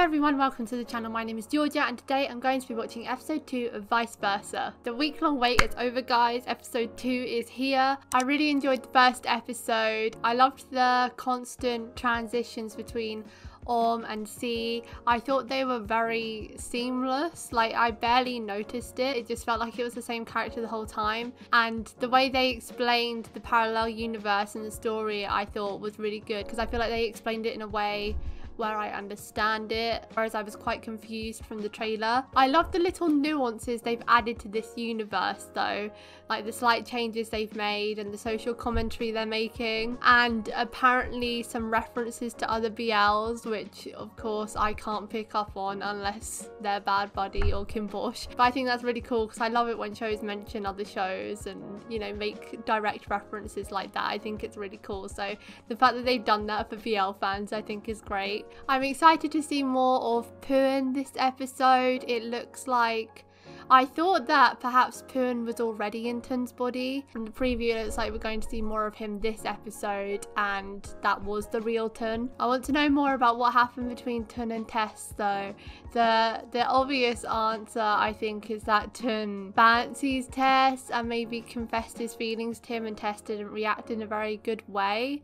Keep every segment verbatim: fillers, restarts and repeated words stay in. Hello everyone, welcome to the channel. My name is Georgia and today I'm going to be watching episode two of Vice Versa. The week-long wait is over guys, episode two is here. I really enjoyed the first episode. I loved the constant transitions between Orm and C. I thought they were very seamless, like I barely noticed it. It just felt like it was the same character the whole time, and the way they explained the parallel universe and the story I thought was really good, because I feel like they explained it in a way where I understand it, whereas I was quite confused from the trailer. I love the little nuances they've added to this universe though, like the slight changes they've made and the social commentary they're making, and apparently some references to other B Ls, which of course I can't pick up on unless they're Bad Buddy or Kinnporsche. But I think that's really cool because I love it when shows mention other shows and, you know, make direct references like that. I think it's really cool. So the fact that they've done that for B L fans I think is great. I'm excited to see more of Puen this episode. It looks like, I thought that perhaps Puen was already in Tun's body. From the preview it looks like we're going to see more of him this episode, and that was the real Tun. I want to know more about what happened between Tun and Tess though. The, the obvious answer I think is that Tun fancies Tess and maybe confessed his feelings to him, and Tess didn't react in a very good way.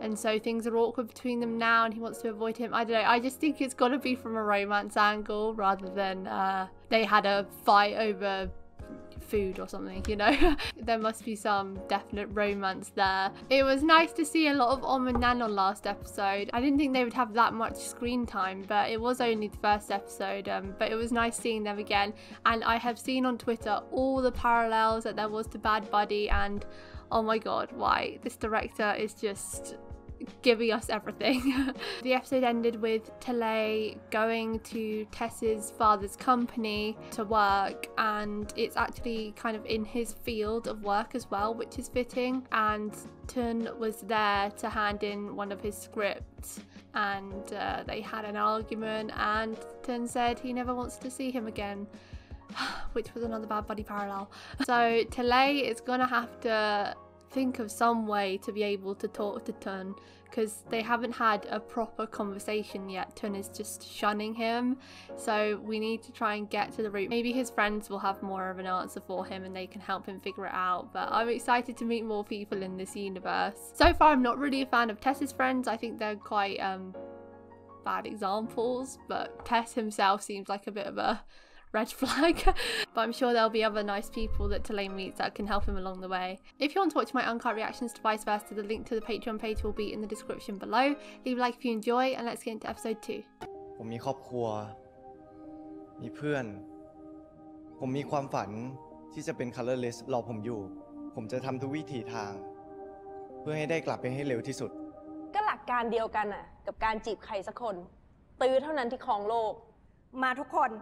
And so things are awkward between them now and he wants to avoid him. I don't know, I just think it's got to be from a romance angle rather than uh, they had a fight over food or something, you know. There must be some definite romance there. It was nice to see a lot of Orm and Nan on last episode. I didn't think they would have that much screen time, but it was only the first episode, um, but it was nice seeing them again. And I have seen on Twitter all the parallels that there was to Bad Buddy, and oh my god, why? This director is just giving us everything. The episode ended with Talay going to Tess's father's company to work, and it's actually kind of in his field of work as well, which is fitting, and Tun was there to hand in one of his scripts, and uh, they had an argument and Tun said he never wants to see him again, which was another Bad Buddy parallel. So Talay is gonna have to think of some way to be able to talk to Tun, because they haven't had a proper conversation yet. Tun is just shunning him, so we need to try and get to the root. Maybe his friends will have more of an answer for him and they can help him figure it out, but I'm excited to meet more people in this universe. So far I'm not really a fan of Tess's friends. I think they're quite um, bad examples, but Tess himself seems like a bit of a red flag. But I'm sure there'll be other nice people that Talay meets that can help him along the way. If you want to watch my uncut reactions to Vice Versa, the link to the Patreon page will be in the description below. Leave a like if you enjoy, and let's get into episode two. I have a family, I have friends, I have a dream that to be colorless for me. I will do every way to get back to him as fast as possible. It's the same thing with dating someone. It's the only thing that conquers the world. Come everyone.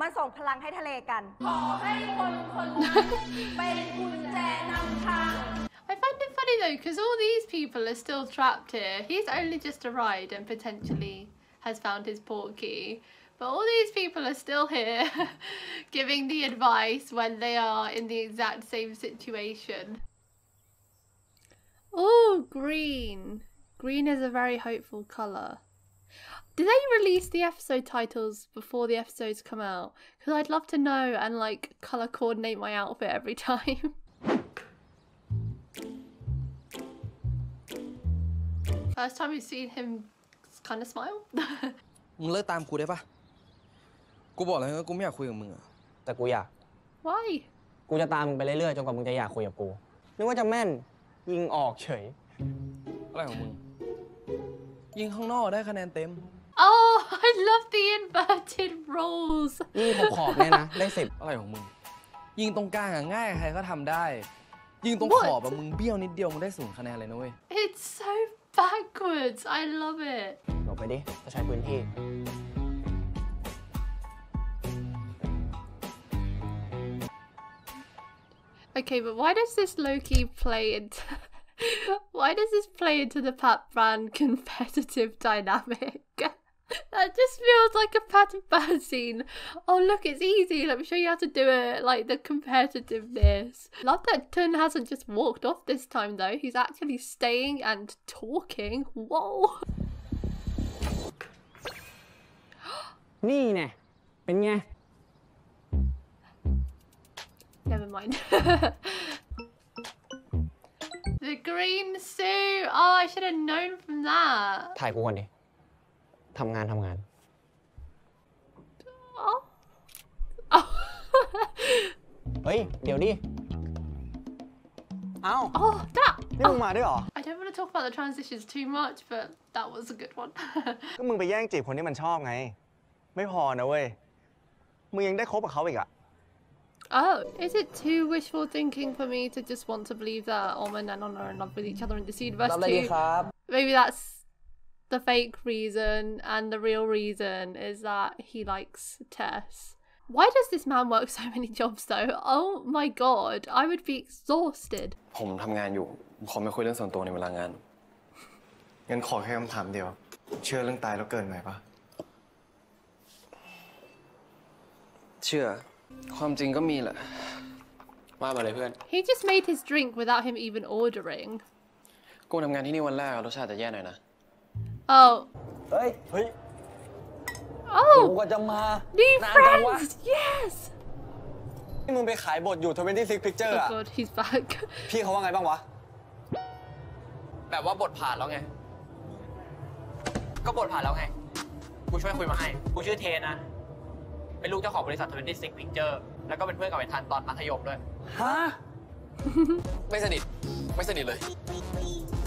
มาส่งพลังให้ทะเลกันขอให้คนคนนั้นเป็นกุญแจนำทางสู่ความสำเร็จของชีวิต I find it funny though, because all these people are still trapped here. He's only just arrived and potentially has found his port key, but all these people are still here giving the advice when they are in the exact same situation. Oh, green. Green is a very hopeful colour. Do they release the episode titles before the episodes come out? Because I'd love to know and like colour coordinate my outfit every time. First time we've seen him kind of smile. Why? Oh, I love the inverted roles. What? It's so backwards. I love it. Okay, but why does this Loki play into... Why does this play into the Pat-Pran competitive dynamic? That just feels like a Pat-Pran scene. Oh look, it's easy, let me show you how to do it. Like the competitiveness. Love that Tun hasn't just walked off this time though. He's actually staying and talking. Whoa. นี่แน่เป็นไง Never mind. The green suit. Oh, I should have known from that. ถ่ายกูก่อนดิทำงานทำงาน oh. Oh. เฮ้ยเดี๋ยวดิOw. Oh, that! Oh. I don't want to talk about the transitions too much, but that was a good one. ก็มึงไปแย่งจีบคนที่มันชอบไงไม่พอนะเว้ยมึงยังได้คบกับเขาอีกอ่ะ Oh, is it too wishful thinking for me to just want to believe that Orm and Nanon are in love with each other in this universe too? Maybe that's the fake reason, and the real reason is that he likes Tess. Why does this man work so many jobs though? Oh my god, I would be exhausted. ผมทำงานอยู่ขอไม่คุยเรื่องส่วนตัวในเวลางานงั้นขอแค่คำถามเดียวเชื่อเรื่องตายแล้วเกิดใหม่ปะเชื่อความจริงก็มีแหละว่ามาเลยเพื่อน He just made his drink without him even ordering. กูทำงานที่นี่วันแรกรสชาติจะแย่หน่อยนะ Oh. เฮ้ยเฮ้ยOh, new friends, yes. You were selling books at twenty-six Pictures. Oh God, he's back. He was like, "What?" Like, "What? Book passed, and what?" "What book passed, and what?" I'm helping you. I'm named Tess. I'm the son of the owner of twenty-six Pictures, and I'm friends with Tan when I was in college. Huh? Not close. Not close.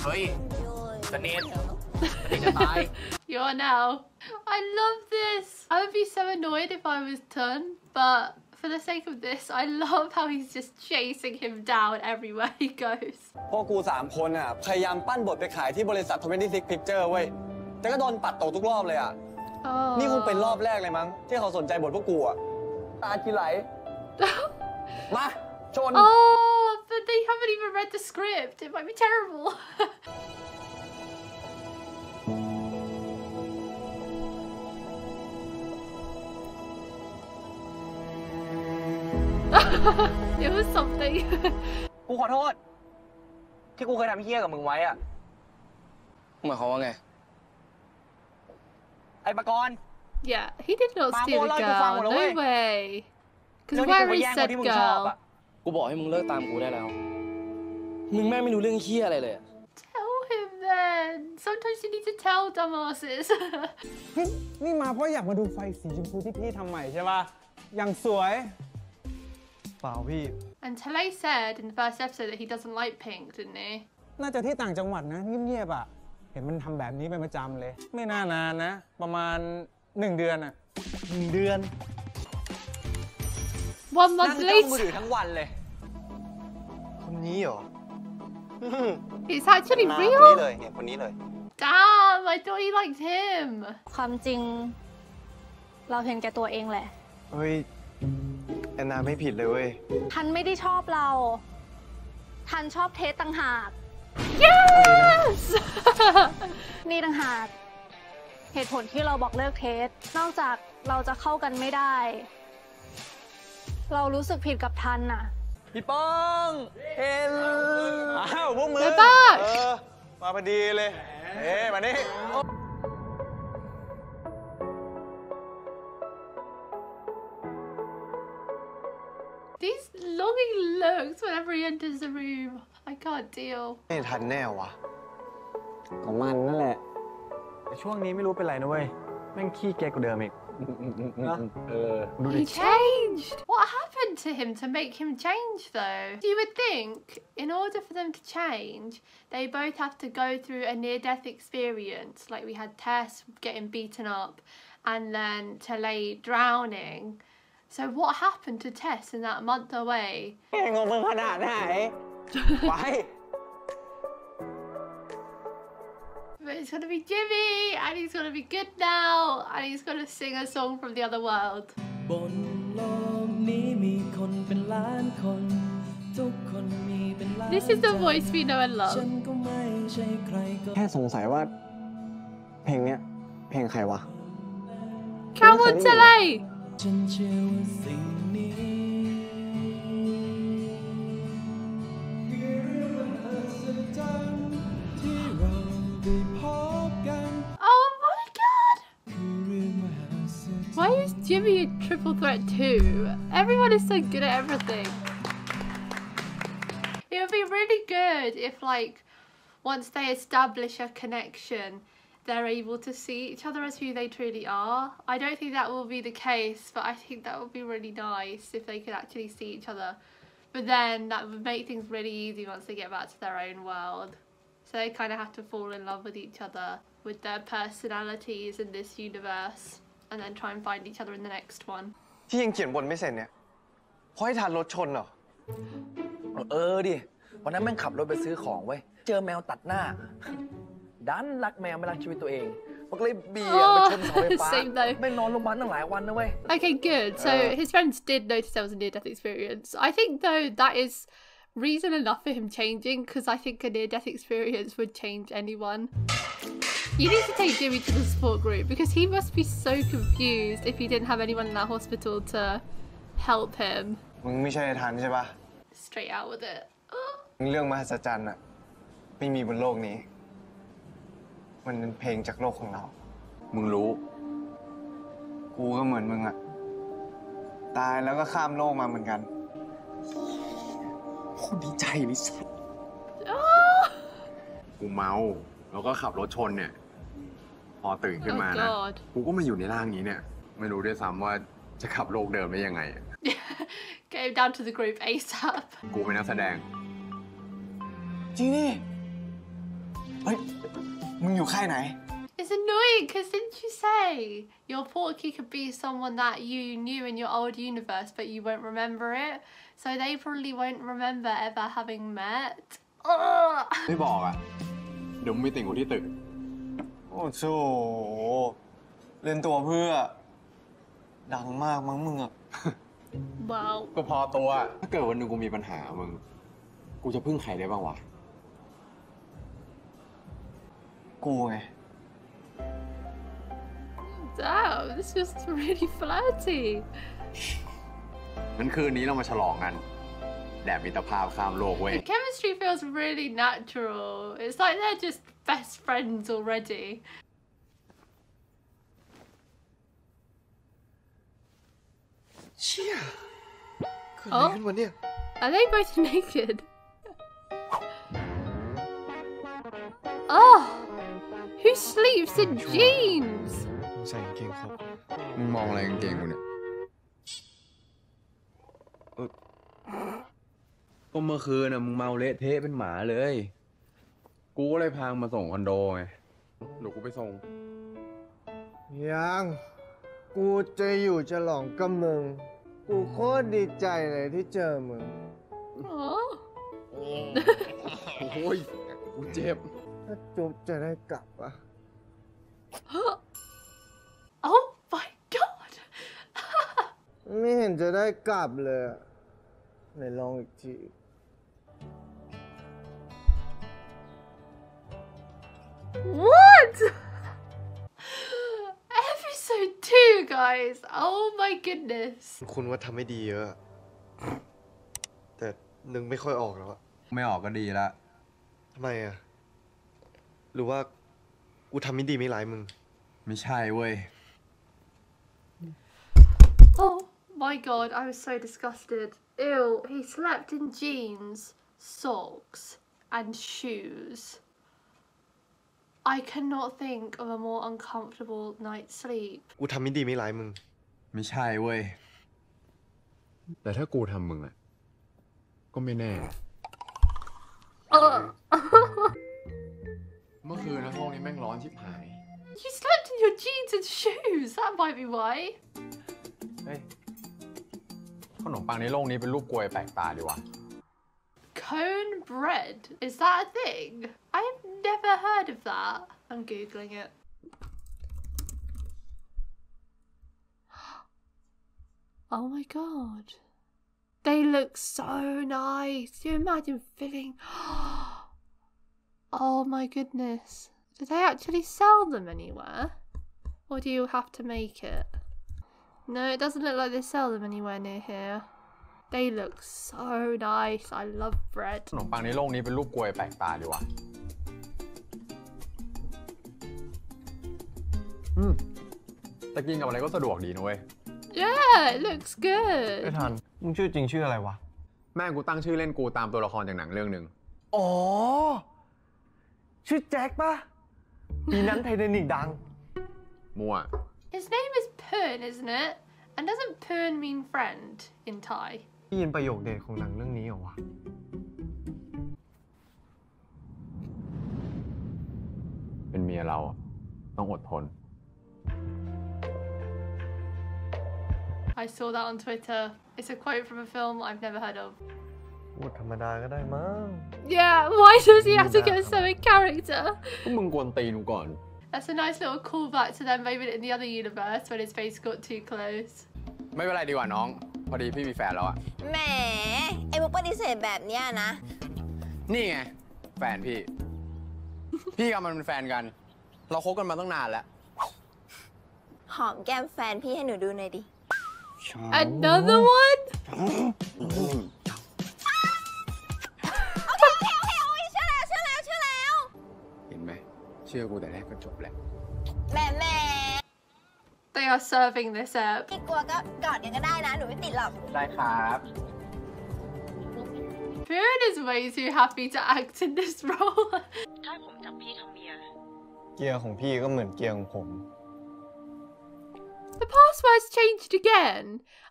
Hey, close. Bye. You're now. I love this. I would be so annoyed if I was Tun, but for the sake of this, I love how he's just chasing him down everywhere he goes. พวกกูสามคนอ่ะพยายามปั้นบทไปขายที่บริษัทtwenty-six Pictures เว้ยแต่ก็โดนปัดตกทุกรอบเลยอ่ะนี่คงเป็นรอบแรกเลยมั้งที่เขาสนใจบทพวกกูอ่ะตาจีไหลมาชน Oh, but they haven't even read the script. It might be terrible. It was something. กูขอโทษที่กูเคยทำเหี้ยกับมึงไว้อะหมายความว่าไงไอ้ปากร Yeah, he did not steal the girl. No way. คือว่ารีเซ็ตเกิร์ลกูบอกให้มึงเลิกตามกูได้แล้วมึงแม่ไม่รู้เรื่องเหี้ยอะไรเลย Tell him then. Sometimes you need to tell dumbasses. นี่มาเพราะอยากมาดูไฟสีชมพูที่พี่ทำใหม่ใช่ป่ะอย่างสวยAnd Talay said in the first episode that he doesn't like pink, didn't he? น่าจะที่ต่างจังหวัดนะเงียบๆอ่ะเห็นมันทำแบบนี้เป็นประจำเลยไม่น่านานนะประมาณหนึ่งเดือนอ่ะหนึ่งเดือน One month later นั่งจ้องมือถือทั้งวันเลยคนนี้เหรอ It's actually real คนนี้เลยเนี่ยคนนี้เลย Damn, I thought he liked him ความจริงเราเห็นแก่ตัวเองแหละเฮ้ยแอนนาไม่ผิดเลยเว้ยทันไม่ได้ชอบเราทันชอบเทสต่างหาก Yes นี่ต่างหากเหตุผลที่เราบอกเลิกเทสนอกจากเราจะเข้ากันไม่ได้เรารู้สึกผิดกับทันน่ะพี่ป้องเฮลอ้าวพวกมือเออมาพอดีเลยเอ๊ะมานี่These longing looks whenever he enters the room. I can't deal. นี่ทันแน่วะก็มันนั่นแหละแต่ช่วงนี้ไม่รู้เป็นไรนะเว้ยแม่งขี้เกียจกว่าเดิมอีกนะเออดูดิ He changed. What happened to him to make him change though? You would think in order for them to change, they both have to go through a near-death experience, like we had Tess getting beaten up, and then Talay drowning.So what happened to Tess in that month away? งงมึงขนาดไหนไป But it's gonna be Jimmy, and he's gonna be good now, and he's gonna sing a song from the other world. บนโลกนี้มีคนเป็นล้านคนทุกคนมีเป็นล้าน This is the voice we know and love. ฉันก็ไม่ใช่ใครก็แค่สงสัยว่าเพลงเนี้ยเพลงใครวะ Come on, Talay.ฉันเชื่อว่าสิ่งนี้คือเรื่องมหัศจรรย์ที่เราได้พบกัน Oh my god! คือเรื่องมหัศจรรย์ Why Jimmy triple threat too. Everyone is so good at everything. It would be really good if, like, once they establish a connection, they're able to see each other as who they truly are. I don't think that will be the case, but I think that would be really nice if they could actually see each other. But then that would make things really easy once they get back to their own world. So they kind of have to fall in love with each other, with their personalities in this universe, and then try and find each other in the next one. Oh, okay, good. So uh, his friends did notice there was a near-death experience. I think, though, that is reason enough for him changing, because I think a near-death experience would change anyone. You need to take Jimmy to the support group, because he must be so confused if he didn't have anyone in that hospital to help him. Straight out with it. Oh, God. Get him down to the group ASAP. It's annoying because didn't you say your porky could be someone that you knew in your old universe but you won't remember it? So they probably won't remember ever having met. Ugh. Wow. Damn, this is just really flirty. The chemistry feels really natural. It's like they're just best friends already. Oh, are they both naked? Oh, who sleeps in jeans? Oh. Oh my God. What? Episode two, guys. Oh my goodness. Oh my God, I was so disgusted. Ew, he slept in jeans, socks, and shoes. I cannot think of a more uncomfortable night's sleep. Oh. You slept in your jeans and shoes. That might be why. Hey. Cone bread? Is that a thing? I have never heard of that. I'm googling it. Oh my God. They look so nice. Do you imagine filling? Oh my goodness. Do they actually sell them anywhere? Or do you have to make it? No, it doesn't look like they sell them anywhere near here. They look so nice. I love bread. Mm. Yeah, it looks good. ไอ้ทันมึงชื่อจริงชื่ออะไรวะแม่กูตั้งชื่อเล่นกูตามตัวละครจากหนังเรื่องนึงอ๋อชื่อแจ็คป่ะปีนั้นไทเทนิคดังมั่ว His name is Pern, isn't it? And doesn't Pern mean friend in Thai? ได้ยินประโยคเด็ดของหนังเรื่องนี้เหรอวะเป็นเมียเราต้องอดทน I saw that on Twitter. It's a quote from a film I've never heard of. What can I do? Yeah, why does he have to get so in character? That's a nice little callback to them maybe in the other universe when his face got too close. It's okay, dear, Nong. Because I have a fan. Meh, I don't want to say that. This is fan, Pete. Pete and I are fans. We've been together for a long time. Hug your fan, Pete, and do it for me. Another one? Okay, okay, okay, เชื่อแล้วเชื่อแล้วเชื่อแล้วเห็นไหมเชื่อกูแต่แรกก็จบแล้วแม่แม่ They are serving this up ที่กลัวก็กอดกันก็ได้นะหนูไม่ติดหรอกได้ครับ Puen is way too happy to act in this role ถ้าผมจับพี่ทำเมียเกียร์ของพี่ก็เหมือนเกียร์ของผม The password's changed again.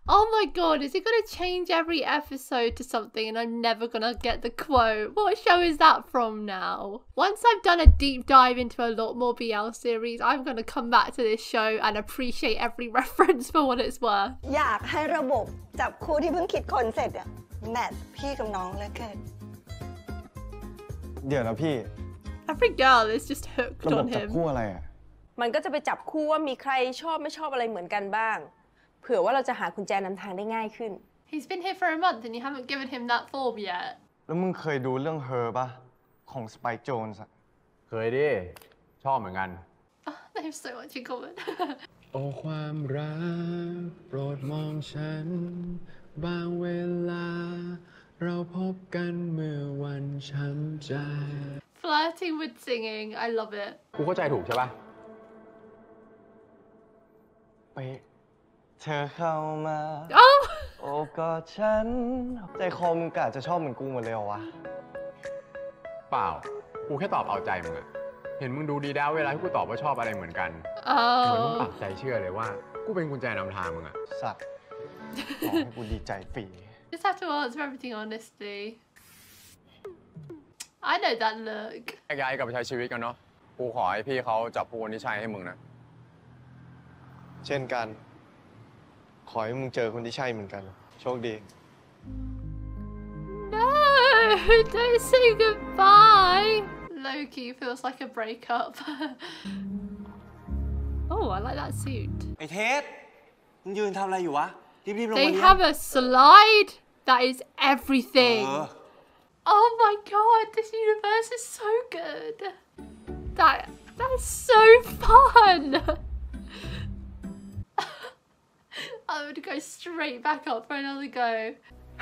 Oh my god, is it going to change every episode to something and I'm never going to get the quote? What show is that from now? Once I've done a deep dive into a lot more B L series, I'm going to come back to this show and appreciate every reference for what it's worth. อยากให้ระบบจับคู่ที่เพิ่งคิดคนเสร็จอะแมทพี่กับน้องเลยเกิดเดี๋ยวนะพี่ Every girl is just hooked on him. ระบบจับคู่อะไรอะมันก็จะไปจับคู่ว่ามีใครชอบไม่ชอบอะไรเหมือนกันบ้างเผื่อว่าเราจะหากุญแจนำทางได้ง่ายขึ้น He's been here for a month and you haven't given him that form yet แล้วมึงเคยดูเรื่อง Her ป่ะของสไปค์ โจนส์เคยดิชอบเหมือนกัน They have so much in common โอ้ความรักโปรดมองฉันบางเวลาเราพบกันเมื่อวันช้ำใจ Flirting with singing I love it กูเข้าใจถูกใช่ป่ะไปเธอเข้ามาโอ้กอดฉันใจคอมึงกะจะชอบเหมือนกูหมดเลยเหรอวะเปล่ากูแค่ตอบเอาใจมึงอะเห็นมึงดูดีด้าเวลาที่กูตอบว่าชอบอะไรเหมือนกันเหมือนมึงปักใจเชื่อเลยว่ากูเป็นกุญแจนำทางมึงอะสัตว์บอกให้กูดีใจฟรี Just have to answer everything honestly I know that look ย้ายกลับไปใช้ชีวิตกันเนาะกูขอให้พี่เขาจับปูนที่ใช้ให้มึงนะเช่นกันขอให้มึงเจอคนที่ใช่เหมือนกันโชคดี No don't say goodbye Loki feels like a breakup Oh I like that suit ไอ้เทสมึงยืนทำอะไรอยู่วะรีบๆลงมา They have a slide that is everything Oh my god this universe is so good That that's so fun I would go straight back up for another go.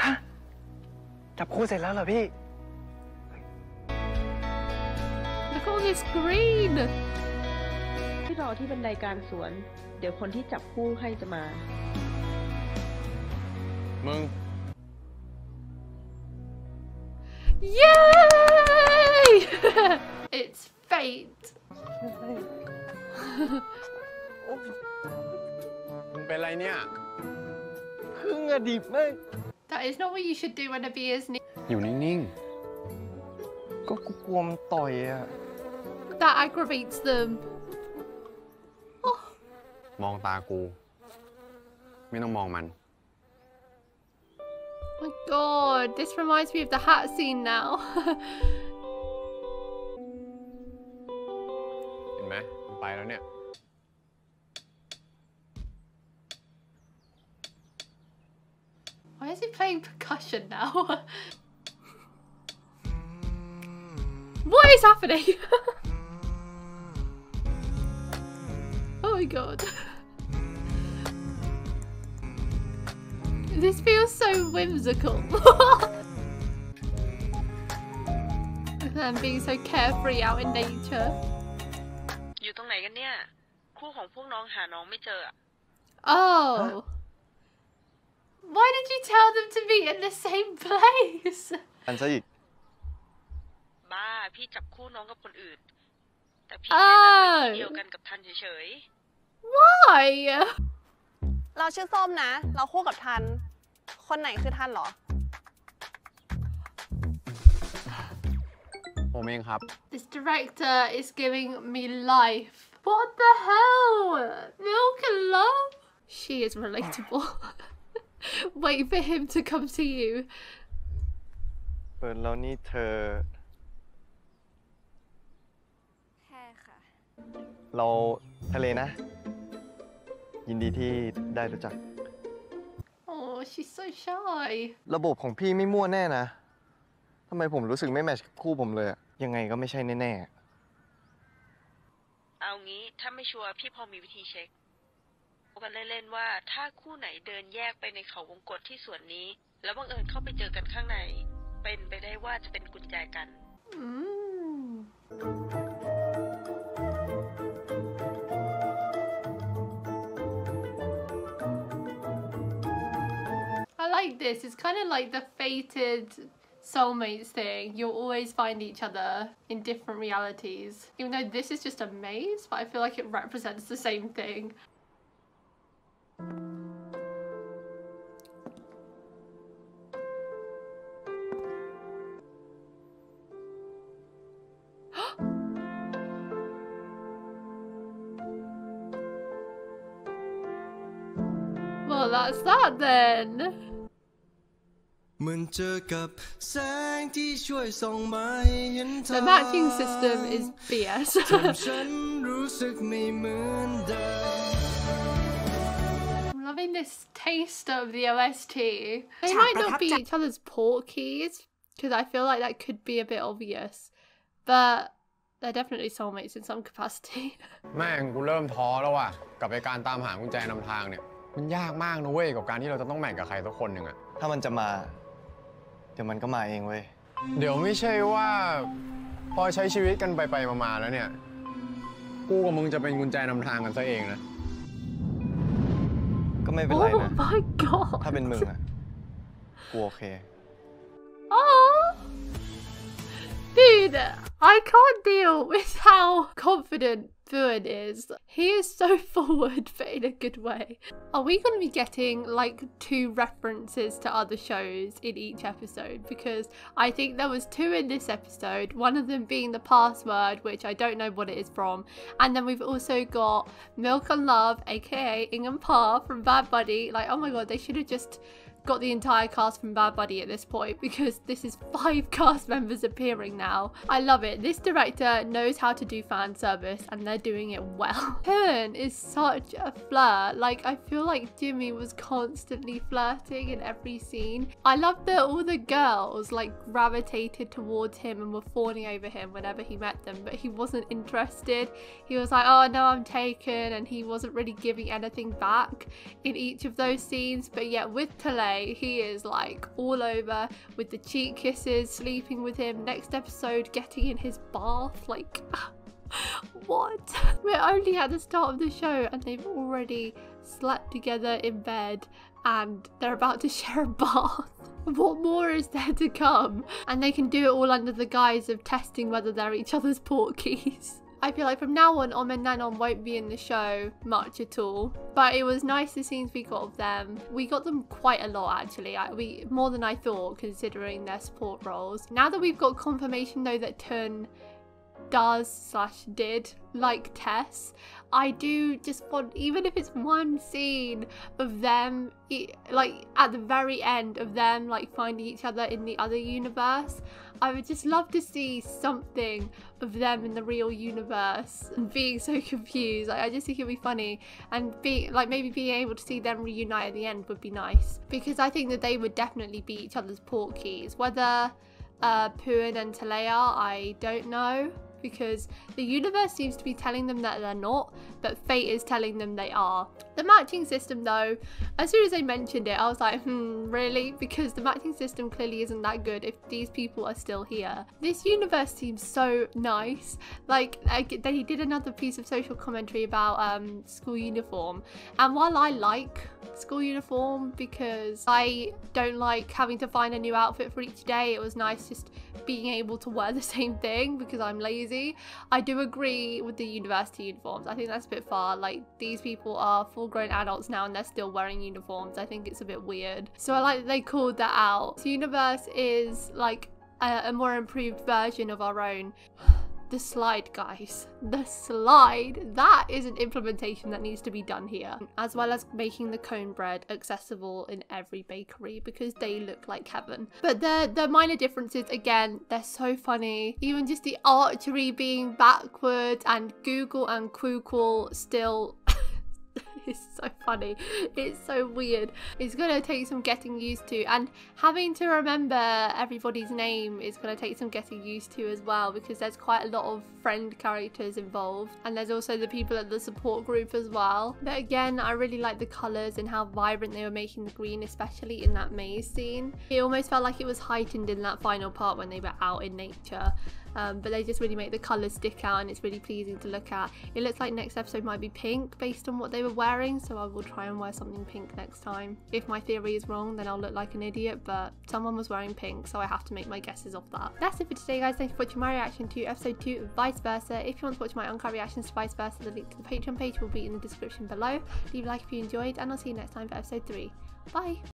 ฮะจับคู่เสร็จแล้วเหรอพี่ Look at all this green. พี่รอที่บันไดกลางสวนเดี๋ยวคนที่จับคู่ให้จะมามึง Yay! It's fate. เป็นไรเนี่ยพึ่งอดิบไหม That is not what you should do when a bee is near อยู่นิ่งๆก็กลัวมันต่อยอะ That aggravates them มองตากูไม่ต้องมองมัน My God this reminds me of the hat scene now เห็นไหมมันไปแล้วเนี่ยWhy is he playing percussion now? What is happening? Oh my god. This feels so whimsical. And then being so carefree out in nature. อยู่ตรงไหนกันเนี่ยคู่ของพวกน้องหาน้องไม่เจอ Oh. you tell them to meet in the same place? Oh. Why? เราชื่อส้มนะเราคู่กับทันคนไหนคือทันเหรอ ผมเองครับ This director is giving me life. What the hell? Milk and love? She is relatable. Wait for him to come to you. เปิดแล้วนี่เธอ เราทะเลนะ ยินดีที่ได้รู้จัก Oh, she's so shy. ระบบของพี่ไม่มั่วแน่นะ ทำไมผมรู้สึกไม่แมทช์คู่ผมเลยยังไงก็ไม่ใช่แน่ๆ เอางี้ถ้าไม่ชัวร์พี่พอมีวิธีเช็คกันเล่นๆว่าถ้าคู่ไหนเดินแยกไปในเขาวงกตที่สวนนี้แล้วบังเอิญเข้าไปเจอกันข้างในเป็นไปได้ว่าจะเป็นกุญแจกัน mm. Like this, it's kind of like the fated soulmates thing. You'll always find each other in different realities. Even though this is just a maze, but I feel like it represents the same thing. Well, that's that then. The matching system is B S. ฉันรู้สึกไม่เหมือนเดิม I'm loving this taste of the O S T. They might not be each other's porkies, because I feel like that could be a bit obvious, but they're definitely soulmates in some capacity. แม่งกูเริ่มท้อแล้วว่ะกับไอ้การตามหากุญแจนำทางเนี่ยมันยากมากนะเว้ยกับการที่เราจะต้องแมทกับใครสักคนหนึ่งอะถ้ามันจะมา เดี๋ยวมันก็มาเองเว้ยเดี๋ยวไม่ใช่ว่าพอใช้ชีวิตกันไปๆมาๆแล้วเนี่ยกูกับมึงจะเป็นกุญแจนำทางกันซะเองนะ ก็ไม่เป็นไรนะ Oh my god ถ้าเป็นมึงอะกูโอเค Oh dude, I can't deal with how confident Puen is. He is so forward, but in a good way. Are we going to be getting like two references to other shows in each episode? Because I think there was two in this episode, one of them being The Password, which I don't know what it is from. And then we've also got Milk and Love, aka Inguan Pa from Bad Buddy. Like, oh my god, they should have just got the entire cast from Bad Buddy at this point, because this is five cast members appearing now. I love it. This director knows how to do fan service and they're doing it well. Pern is such a flirt. Like, I feel like Jimmy was constantly flirting in every scene. I love that all the girls like gravitated towards him and were fawning over him whenever he met them, but he wasn't interested. He was like, oh no, I'm taken, and he wasn't really giving anything back in each of those scenes. But yet with Talay, he is like all over with the cheek kisses, sleeping with him, next episode getting in his bath, like what? We're only at the start of the show and they've already slept together in bed and they're about to share a bath. What more is there to come? And they can do it all under the guise of testing whether they're each other's porkies. I feel like from now on, Orm and Nanon won't be in the show much at all, but it was nice the scenes we got of them. We got them quite a lot actually, I, we more than I thought considering their support roles. Now that we've got confirmation though that Tun does slash did like Tess, I do just want, even if it's one scene of them, like at the very end of them like finding each other in the other universe, I would just love to see something of them in the real universe and being so confused. Like, I just think it'd be funny, and be like maybe being able to see them reunite at the end would be nice, because I think that they would definitely be each other's porkies. Whether uh, Puen and Talay are, I don't know, because the universe seems to be telling them that they're not, but fate is telling them they are. The matching system though, as soon as they mentioned it, I was like, hmm, really? Because the matching system clearly isn't that good if these people are still here. This universe seems so nice. Like, like they did another piece of social commentary about um, school uniform, and while I like school school uniform because I don't like having to find a new outfit for each day. It was nice just being able to wear the same thing because I'm lazy. I do agree with the university uniforms. I think that's a bit far. Like, these people are full-grown adults now and they're still wearing uniforms. I think it's a bit weird. So I like that they called that out. So Universe is like a, a more improved version of our own. The slide, guys. The slide. That is an implementation that needs to be done here. As well as making the cone bread accessible in every bakery because they look like heaven. But the, the minor differences, again, they're so funny. Even just the archery being backwards and Google and Kukul still... It's so funny. It's so weird. It's gonna take some getting used to, and having to remember everybody's name is gonna take some getting used to as well, because there's quite a lot of friend characters involved, and there's also the people at the support group as well. But again, I really like the colours and how vibrant they were making the green, especially in that maze scene. It almost felt like it was heightened in that final part when they were out in nature. Um, but they just really make the colours stick out, and it's really pleasing to look at. It looks like next episode might be pink based on what they were wearing, so I will try and wear something pink next time. If my theory is wrong, then I'll look like an idiot, but someone was wearing pink, so I have to make my guesses off that. That's it for today, guys. Thanks for watching my reaction to episode two of Vice Versa. If you want to watch my uncut reactions to Vice Versa, the link to the Patreon page will be in the description below. Leave a like if you enjoyed, and I'll see you next time for episode three. Bye!